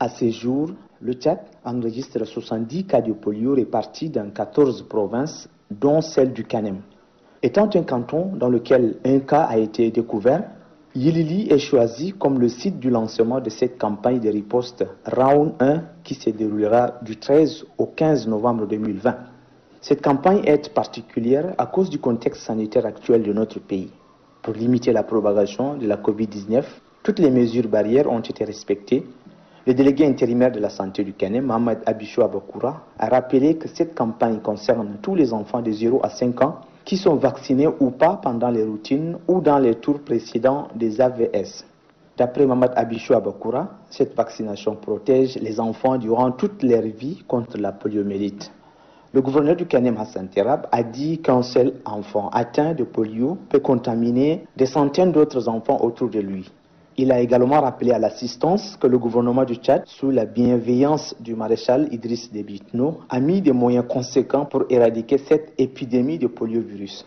À ce jour, le Tchad enregistre 70 cas de polio répartis dans 14 provinces, dont celle du Kanem. Étant un canton dans lequel un cas a été découvert, Yilili est choisi comme le site du lancement de cette campagne de riposte Round 1 qui se déroulera du 13 au 15 novembre 2020. Cette campagne est particulière à cause du contexte sanitaire actuel de notre pays. Pour limiter la propagation de la COVID-19, toutes les mesures barrières ont été respectées. Le délégué intérimaire de la santé du Kanem, Mahamat Abishou Abakura, a rappelé que cette campagne concerne tous les enfants de 0 à 5 ans qui sont vaccinés ou pas pendant les routines ou dans les tours précédents des AVS. D'après Mahamat Abishou Abakura, cette vaccination protège les enfants durant toute leur vie contre la poliomyélite. Le gouverneur du Kanem, Hassan Terab, a dit qu'un seul enfant atteint de polio peut contaminer des centaines d'autres enfants autour de lui. Il a également rappelé à l'assistance que le gouvernement du Tchad, sous la bienveillance du maréchal Idriss Déby Itno, a mis des moyens conséquents pour éradiquer cette épidémie de poliovirus.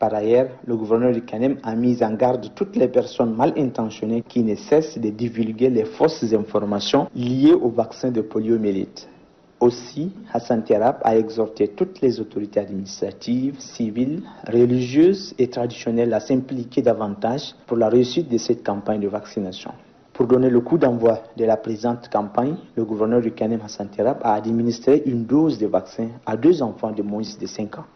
Par ailleurs, le gouverneur du Kanem a mis en garde toutes les personnes mal intentionnées qui ne cessent de divulguer les fausses informations liées au vaccin de poliomyélite. Aussi, Hassan Terab a exhorté toutes les autorités administratives, civiles, religieuses et traditionnelles à s'impliquer davantage pour la réussite de cette campagne de vaccination. Pour donner le coup d'envoi de la présente campagne, le gouverneur du Kanem Hassan Terab a administré une dose de vaccin à 2 enfants de moins de 5 ans.